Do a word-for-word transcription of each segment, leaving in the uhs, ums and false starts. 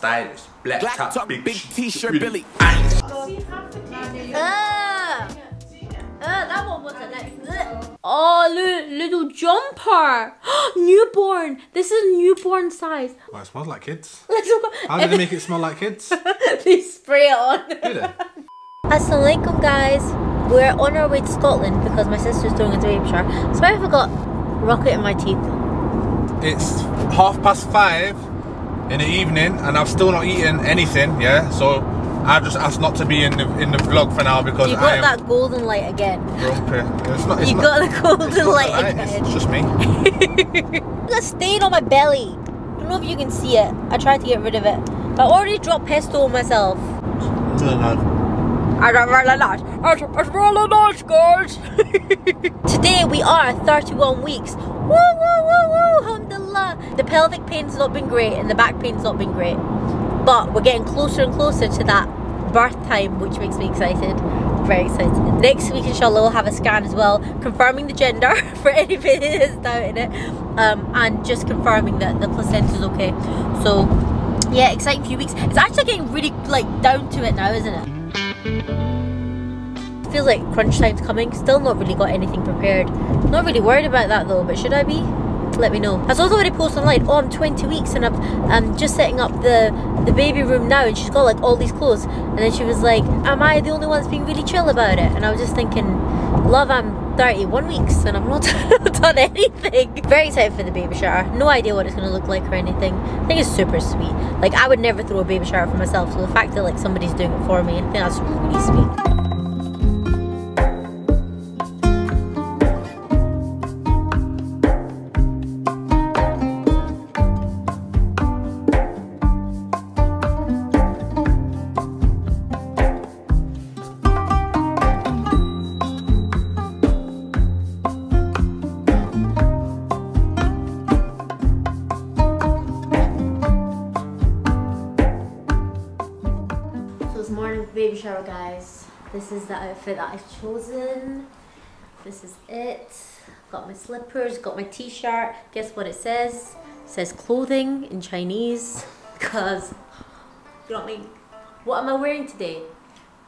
stylish. Black, Black top, top, big, big t-shirt, Billy. Uh, uh, that one was the next. Oh, little, little jumper. Newborn. This is newborn size. Well, it smells like kids. How do they make it smell like kids? They spray it on. Do they? Assalamualaikum, guys. We're on our way to Scotland because my sister's doing a baby shower. So I forgot rocket in my teeth. It's half past five in the evening and I've still not eaten anything, yeah? So I've just asked not to be in the in the vlog for now because I You got I am that golden light again. It's not, it's you not, got the golden light, light again. It's just me. There's a stain on my belly. I don't know if you can see it. I tried to get rid of it. But I already dropped pesto on myself. No, no. I don't really nice. It's really nice, guys. Today we are thirty-one weeks. Woo, woo, woo, woo, alhamdulillah. The pelvic pain's not been great and the back pain's not been great. But we're getting closer and closer to that birth time, which makes me excited. Very excited. Next week, inshallah, we'll have a scan as well, confirming the gender for anybody that's doubting it. Um, and just confirming that the placenta's okay. So, yeah, exciting few weeks. It's actually getting really, like, down to it now, isn't it? Feels like crunch time's coming. Still not really got anything prepared. Not really worried about that though, but should I be? Let me know. I saw somebody post online, oh, I'm twenty weeks and I'm, I'm just setting up the, the baby room now and she's got like all these clothes. And then she was like, am I the only one that's being really chill about it? And I was just thinking, love, I'm thirty-one weeks and I've not done anything. Very excited for the baby shower. No idea what it's going to look like or anything. I think it's super sweet. Like, I would never throw a baby shower for myself. So the fact that like somebody's doing it for me, I think that's really sweet. Baby shower, guys. This is the outfit that I've chosen. This is it. Got my slippers, got my t-shirt. Guess what it says? It says clothing in Chinese because, you know what I mean? What am I wearing today?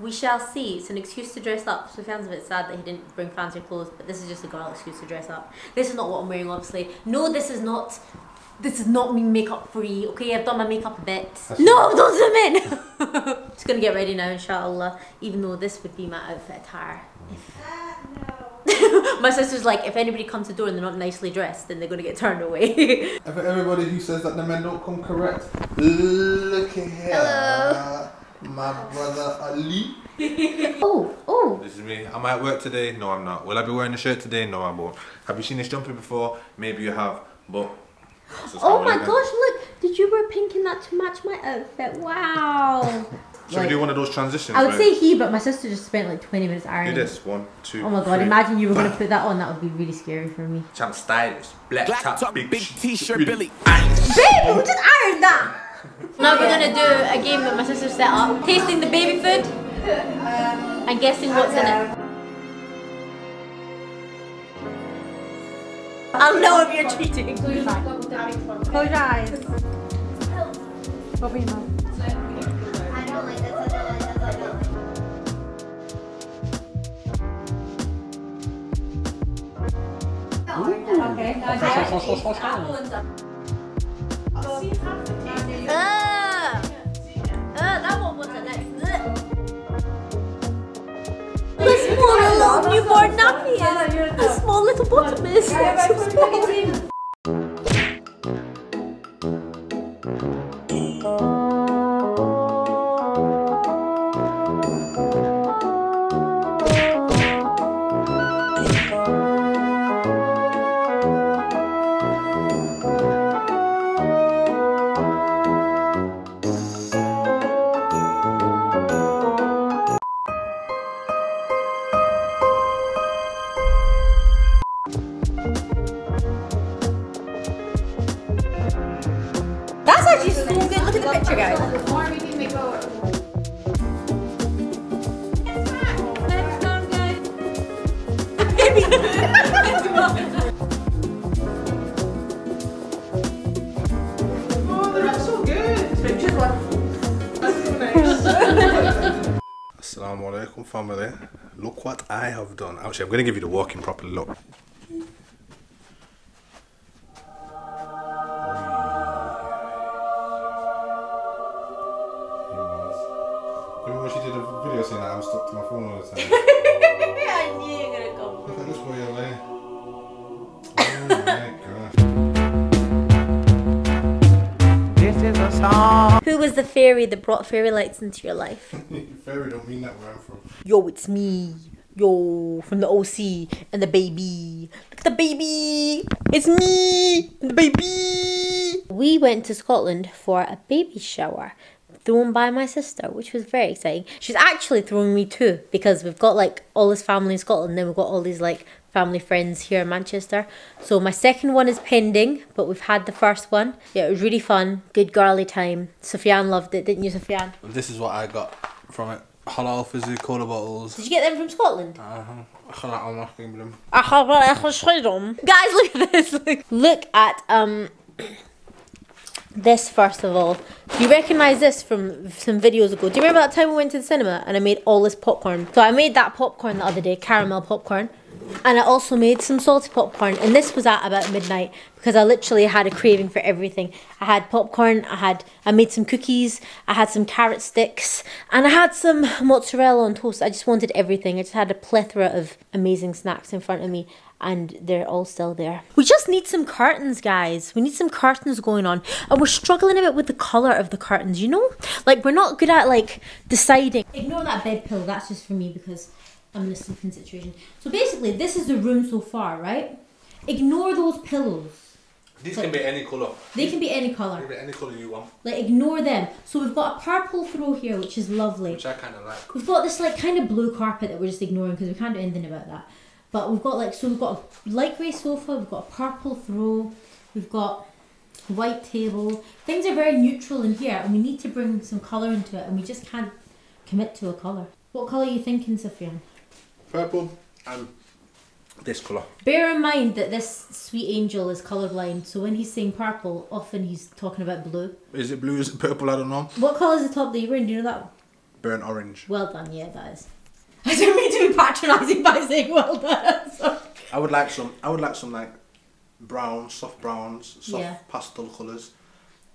We shall see. It's an excuse to dress up. Sufyan's a bit sad that he didn't bring fancy clothes, but this is just a girl excuse to dress up. This is not what I'm wearing, obviously. No, this is not. This is not me makeup free, okay? I've done my makeup a bit. That's no, don't zoom in! Just gonna get ready now, inshallah. Even though this would be my outfit attire. If... my sister's like, if anybody comes to the door and they're not nicely dressed, then they're gonna get turned away. Everybody who says that the men don't come correct, look here. Hello. My brother Ali. Oh, oh. This is me. Am I at work today? No, I'm not. Will I be wearing a shirt today? No, I won't. Have you seen this jumper before? Maybe you have, but... Oh my gosh, look! Did you wear pink in that to match my outfit? Wow! Should like, we do one of those transitions? I would right? say he, but my sister just spent like twenty minutes ironing. Do this, one, two, oh my god, three. Imagine you were going to put that on, that would be really scary for me. Champ stylish, black, black top, top, big t-shirt, Billy. Babe, who just ironed that? Now we're going to do a game that my sister set up. Tasting the baby food and guessing what's in it. I'll know if you're cheating. Close your eyes. Close your eyes. Open your mouth. I don't like this. I don't like this. Okay. Ah! Ah, that one was the next. This one, a little newborn nappy. A small little bottom is so small. Oh, they're not so good. Picture one. alaikum family. Look what I have done. Actually, I'm going to give you the walking proper look. Who was the fairy that brought fairy lights into your life? Fairy don't mean that where I'm from. Yo, it's me. Yo, from the O C and the baby. Look at the baby. It's me, the baby. We went to Scotland for a baby shower thrown by my sister, which was very exciting. She's actually throwing me too, because we've got like all this family in Scotland, and then we've got all these like family friends here in Manchester. So my second one is pending, but we've had the first one. Yeah, it was really fun, good girly time. Sufyan loved it, didn't you, Sufyan? This is what I got from it. Halal fizzy cola bottles. Did you get them from Scotland? Uh-huh. Guys, look at this. Look, look at um this first of all. You recognise this from some videos ago. Do you remember that time we went to the cinema and I made all this popcorn? So I made that popcorn the other day, caramel popcorn. And I also made some salty popcorn. And this was at about midnight because I literally had a craving for everything. I had popcorn, I had, I made some cookies, I had some carrot sticks, and I had some mozzarella on toast. I just wanted everything. I just had a plethora of amazing snacks in front of me. And they're all still there. We just need some curtains, guys. We need some curtains going on. And we're struggling a bit with the colour of the curtains, you know? Like, we're not good at, like, deciding. Ignore that bed pillow. That's just for me because I'm in a sleeping situation. So basically, this is the room so far, right? Ignore those pillows. These like, can be any colour. They can be any colour. They can be any colour you want. Like, ignore them. So we've got a purple throw here, which is lovely. Which I kind of like. We've got this, like, kind of blue carpet that we're just ignoring because we can't do anything about that. But we've got like, so we've got a light grey sofa, we've got a purple throw, we've got a white table. Things are very neutral in here and we need to bring some colour into it and we just can't commit to a colour. What colour are you thinking, Sufyan? Purple and this colour. Bear in mind that this sweet angel is colourblind, so when he's saying purple, often he's talking about blue. Is it blue, is it purple, I don't know. What colour is the top that you're wearing, do you know that? Burnt orange. Well done, yeah that is. I don't mean to be patronising by saying well done. I would like some. I would like some like browns, soft browns, soft yeah. pastel colours,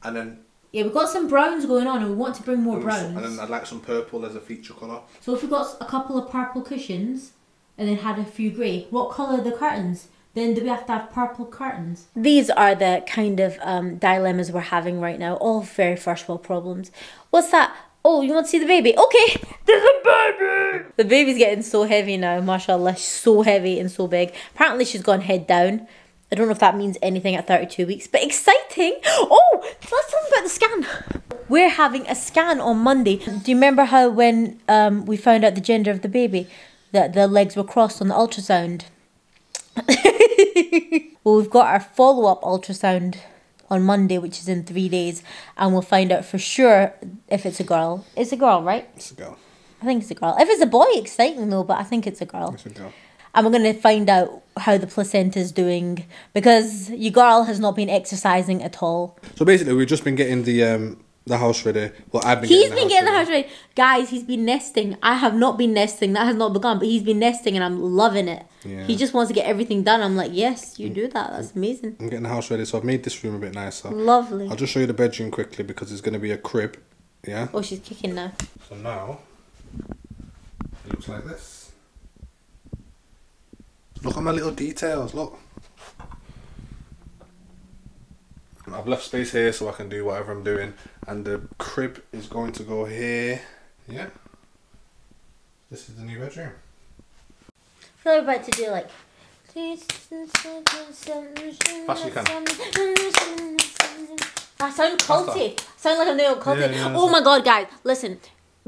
and then yeah, we've got some browns going on, and we want to bring more and browns. And then I'd like some purple as a feature colour. So if we got a couple of purple cushions, and then had a few grey, what colour are the curtains? Then do we have to have purple curtains? These are the kind of um, dilemmas we're having right now. All very first world problems. What's that? Oh, you want to see the baby? Okay, there's a baby! The baby's getting so heavy now, mashallah. She's so heavy and so big. Apparently she's gone head down. I don't know if that means anything at thirty-two weeks, but exciting! Oh, let's talk about the scan. We're having a scan on Monday. Do you remember how when um, we found out the gender of the baby, that the legs were crossed on the ultrasound? Well, we've got our follow-up ultrasound on Monday, which is in three days, and we'll find out for sure if it's a girl. It's a girl, right? It's a girl. I think it's a girl. If it's a boy, exciting though, but I think it's a girl. It's a girl. And we're going to find out how the placenta is doing, because your girl has not been exercising at all. So basically, we've just been getting the um, the house ready. Well, I've been. He's been getting the house ready. Guys, he's been nesting. I have not been nesting. That has not begun, but he's been nesting, and I'm loving it. Yeah. He just wants to get everything done. I'm like, yes, you do that. That's amazing. I'm getting the house ready, so I've made this room a bit nicer. Lovely. I'll just show you the bedroom quickly because it's going to be a crib. Yeah. Oh, she's kicking now. So now, it looks like this. Look at my little details. Look. I've left space here so I can do whatever I'm doing. And the crib is going to go here. Yeah. This is the new bedroom. So we're about to do like fast you can. I sound culty. I sound like I'm doing culty. Yeah, yeah, oh my god, guys, listen.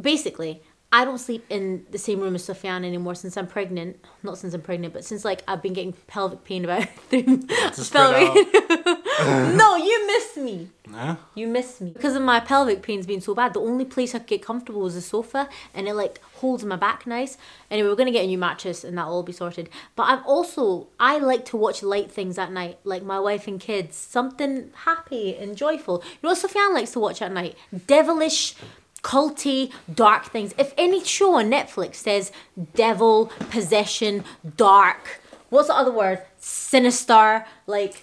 Basically, I don't sleep in the same room as Sufyan anymore since I'm pregnant. Not since I'm pregnant, but since like I've been getting pelvic pain about three months. No, you miss me. No? You miss me. Because of my pelvic pain's been so bad, the only place I could get comfortable was the sofa and it like holds my back nice. Anyway, we're gonna get a new mattress and that'll all be sorted. But I'm also, I like to watch light things at night, like my wife and kids. Something happy and joyful. You know what Sufyan likes to watch at night? Devilish culty, dark things. If any show on Netflix says devil, possession, dark, what's the other word? Sinister, like,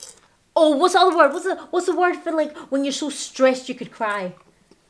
oh, what's the other word? What's the, what's the word for like when you're so stressed you could cry?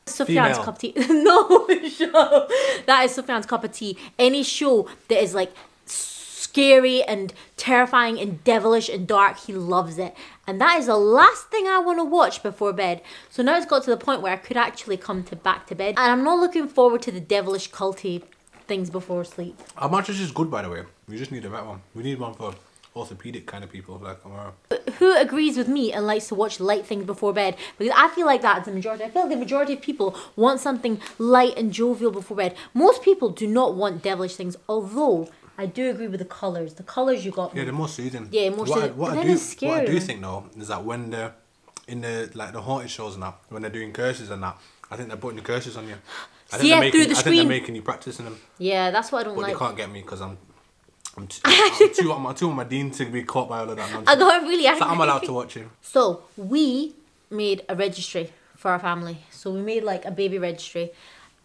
Sufyan's cup of tea. No, show. That is Sufyan's cup of tea. Any show that is like scary and terrifying and devilish and dark, he loves it. And that is the last thing I want to watch before bed. So now it's got to the point where I could actually come to back to bed. And I'm not looking forward to the devilish culty things before sleep. Our mattress is good, by the way. We just need the right one. We need one for orthopedic kind of people like Amara. But who agrees with me and likes to watch light things before bed? Because I feel like that's the majority. I feel like the majority of people want something light and jovial before bed. Most people do not want devilish things, although I do agree with the colours. The colours you got. Yeah, they're more soothing. Yeah, more soothing. What I, what I, do, what I do think though is that when they're in the like the haunted shows and that, when they're doing curses and that, I think they're putting the curses on you. I think yeah, making, through the I screen. I think they're making you practicing them. Yeah, that's what I don't but like. But they can't get me because I'm I'm too, I'm, too, I'm too on my dean to be caught by all of that nonsense. I got really angry. So I'm allowed to watch him. So we made a registry for our family. So we made like a baby registry.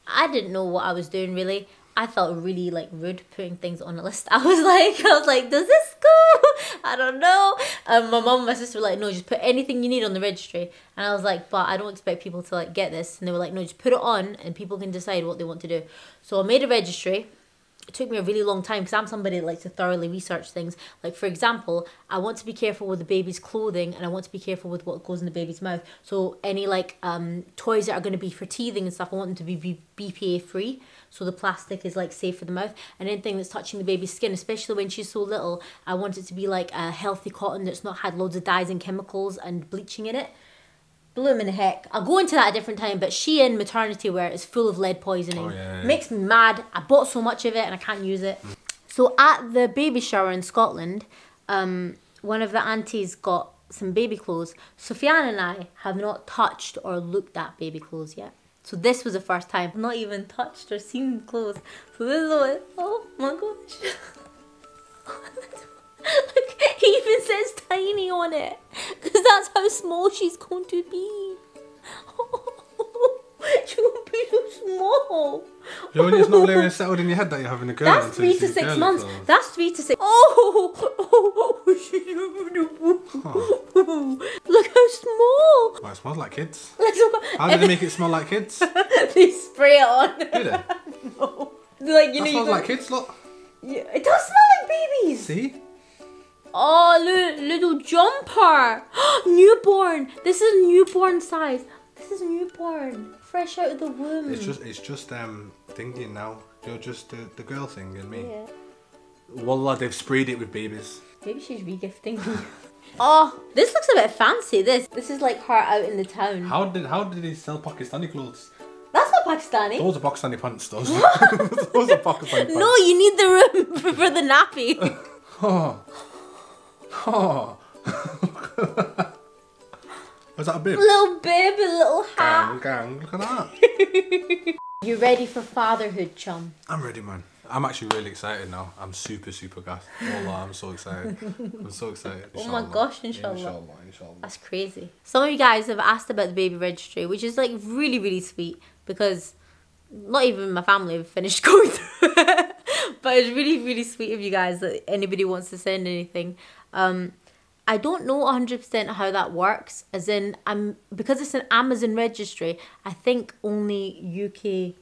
I didn't know what I was doing really. I felt really like rude putting things on a list. I was like, I was like, does this go? I don't know. And my mum and my sister were like, no, just put anything you need on the registry. And I was like, but I don't expect people to like get this. And they were like, no, just put it on and people can decide what they want to do. So I made a registry. It took me a really long time because I'm somebody that likes to thoroughly research things. Like, for example, I want to be careful with the baby's clothing and I want to be careful with what goes in the baby's mouth. So any like um, toys that are going to be for teething and stuff, I want them to be B P A free. So the plastic is like safe for the mouth. And anything that's touching the baby's skin, especially when she's so little, I want it to be like a healthy cotton that's not had loads of dyes and chemicals and bleaching in it. Blooming heck. I'll go into that at a different time, but Shein maternity wear is full of lead poisoning. Oh, yeah, yeah. Makes me mad. I bought so much of it and I can't use it. So at the baby shower in Scotland, um, one of the aunties got some baby clothes. Sufyan and I have not touched or looked at baby clothes yet. So this was the first time. I've not even touched or seen clothes. So this is what, oh my gosh. Look, he even says tiny on it because that's how small she's going to be. Oh, she won't be so small. You know, it's not really settled in your head that you're having a girl. That's three to six months. Clothes. That's three to six. Oh, oh, oh she's huh. Look how small. Well, it smells like kids. How do they make it smell like kids? They spray it on. Do they? No. Like, you that know, smells you go, like kids, look. Yeah, it does smell like babies. See? Oh, little, little jumper. Newborn. This is newborn size. This is newborn. Fresh out of the womb. It's just, it's just um, thinking now. You're just uh, the girl thing and me. Yeah. Wallah, they've sprayed it with babies. Maybe she's regifting. Oh, this looks a bit fancy. This, this is like her out in the town. How did, how did they sell Pakistani clothes? That's not Pakistani. Those are Pakistani pants, those. Those are Pakistani pants. No, you need the room for, for the nappy. Oh. Oh. Is that a bib? Little bib, a little hat. Gang, gang, look at that. You ready for fatherhood, chum? I'm ready, man. I'm actually really excited now. I'm super, super gassed. Wallah, I'm so excited. I'm so excited. Inshallah. Oh my gosh, inshallah. Inshallah, inshallah. That's crazy. Some of you guys have asked about the baby registry, which is like really, really sweet because not even my family have finished going through it. But it's really, really sweet of you guys that anybody wants to send anything. Um, I don't know one hundred percent how that works. As in, I'm, because it's an Amazon registry, I think only U K...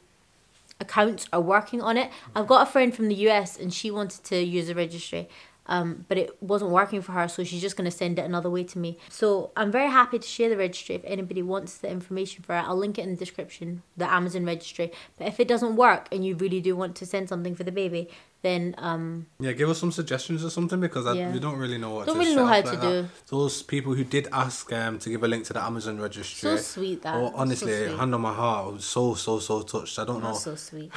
accounts are working on it. I've got a friend from the U S and she wanted to use a registry, um, but it wasn't working for her, so she's just going to send it another way to me. So I'm very happy to share the registry if anybody wants the information for it. I'll link it in the description, the Amazon registry. But if it doesn't work and you really do want to send something for the baby, then um yeah, give us some suggestions or something because I, yeah. we don't really know what don't to really know how to like do. That. Those people who did ask um to give a link to the Amazon registry, so sweet that. Or honestly, so sweet. Hand on my heart, I was so so so touched. I don't oh, know so sweet.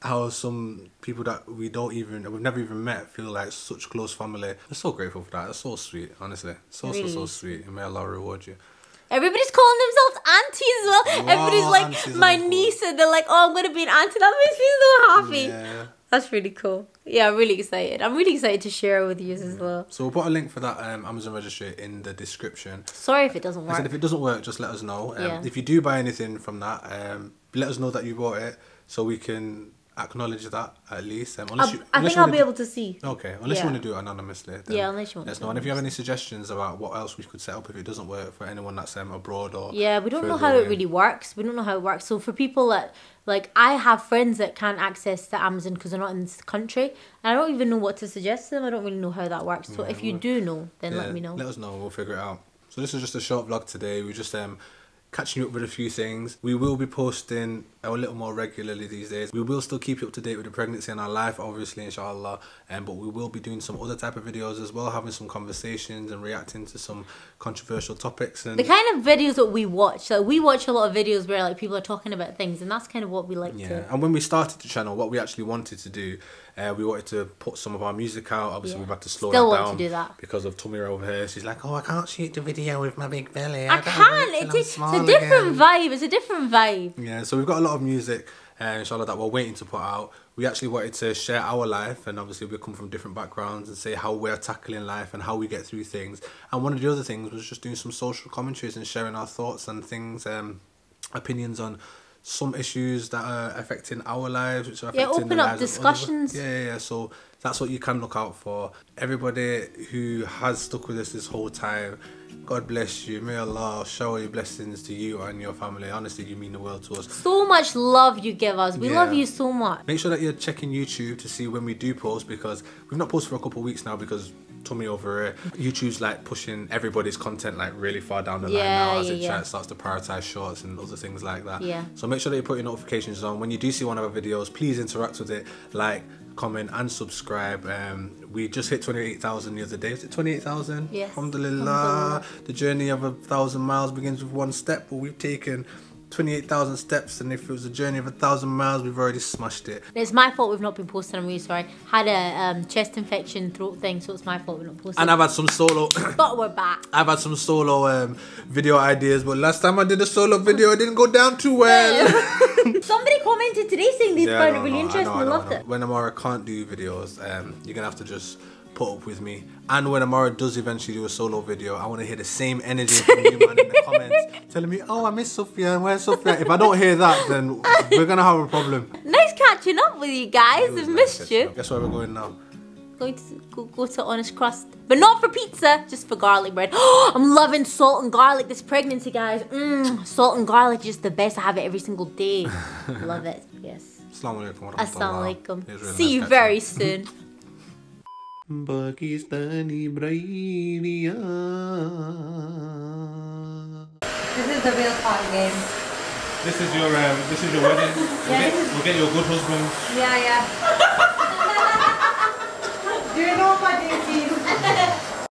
How some people that we don't even we've never even met feel like such close family. I'm so grateful for that. That's so sweet, honestly. So really? so so sweet. And may Allah reward you. Everybody's calling themselves aunties as well. Whoa, Everybody's like my niece, and they're like, oh, I'm gonna be an auntie. That makes me so happy. Yeah. That's really cool. Yeah, I'm really excited. I'm really excited to share it with you as well. So we'll put a link for that um, Amazon registry in the description. Sorry if it doesn't work. I said, if it doesn't work, just let us know. Um, yeah. If you do buy anything from that, um, let us know that you bought it so we can acknowledge that at least. Um, unless you, I unless think you I'll be do, able to see. Okay, unless yeah. you want to do it anonymously. Then yeah, unless you want. Let us know. And if you have any suggestions about what else we could set up if it doesn't work for anyone that's um, abroad or yeah, we don't know how away. it really works. We don't know how it works. So for people that like, I have friends that can't access the Amazon because they're not in this country, and I don't even know what to suggest to them. I don't really know how that works. So yeah, if you do know, then yeah, let me know. Let us know. We'll figure it out. So this is just a short vlog today. We just um. catching you up with a few things. We will be posting a little more regularly these days. We will still keep you up to date with the pregnancy and our life, obviously, inshallah, and um, but we will be doing some other type of videos as well, having some conversations and reacting to some controversial topics and the kind of videos that we watch. So we watch a lot of videos where like people are talking about things, and that's kind of what we like yeah. to yeah and when we started the channel, what we actually wanted to do, uh, we wanted to put some of our music out. Obviously yeah. we've had to slow still that down to do that. because of Tumira over here. She's like, oh, I can't shoot the video with my big belly. I, I can't. It's a different again. vibe. It's a different vibe. Yeah, so we've got a lot of music, uh, inshallah, that we're waiting to put out. We actually wanted to share our life, and obviously we come from different backgrounds and say how we're tackling life and how we get through things. And one of the other things was just doing some social commentaries and sharing our thoughts and things, um, opinions on some issues that are affecting our lives, which are affecting yeah, open the up discussions. Yeah, yeah, yeah. So that's what you can look out for. Everybody who has stuck with us this whole time, God bless you. May Allah shower your blessings to you and your family. Honestly, you mean the world to us. So much love you give us. We yeah. love you so much. Make sure that you're checking YouTube to see when we do post, because we've not posted for a couple of weeks now because Tummy over here. YouTube's like pushing everybody's content like really far down the yeah, line now as it yeah. starts to prioritise shorts and other things like that. Yeah. So make sure that you put your notifications on. When you do see one of our videos, please interact with it. Like, comment and subscribe. Um, we just hit twenty-eight thousand the other day. Is it twenty-eight thousand? Yes. Alhamdulillah. The journey of a thousand miles begins with one step. Well, we've taken twenty-eight thousand steps, and if it was a journey of a thousand miles, we've already smashed it. It's my fault we've not been posting. I'm really sorry. Had a um, chest infection, throat thing, so it's my fault we're not posting. And I've had some solo. But we're back. I've had some solo um, video ideas, but last time I did a solo video, it didn't go down too well. Somebody commented today saying they yeah, found it really interesting. I, know, I, know, I loved I it. When Amara can't do videos, um, you're gonna have to just put up with me. And when Amara does eventually do a solo video, I want to hear the same energy from you, man, in the comments telling me, oh, I miss Sufyan, where's Sufyan? If I don't hear that, then we're gonna have a problem. Nice catching up with you guys. I've missed nice you. Guess where we're going now? Going to go, go to Honest Crust, but not for pizza, just for garlic bread. I'm loving salt and garlic this pregnancy, guys. Mm, salt and garlic is just the best. I have it every single day. Love it. Yes. Assalamu alaikum. Assalamu alaikum. Really See nice you very up. soon. Pakistani Braidia. This is the real part game. This is your um, this is your wedding. We'll, yeah, get, we'll get your good husband. Yeah, yeah. Do you know what I do?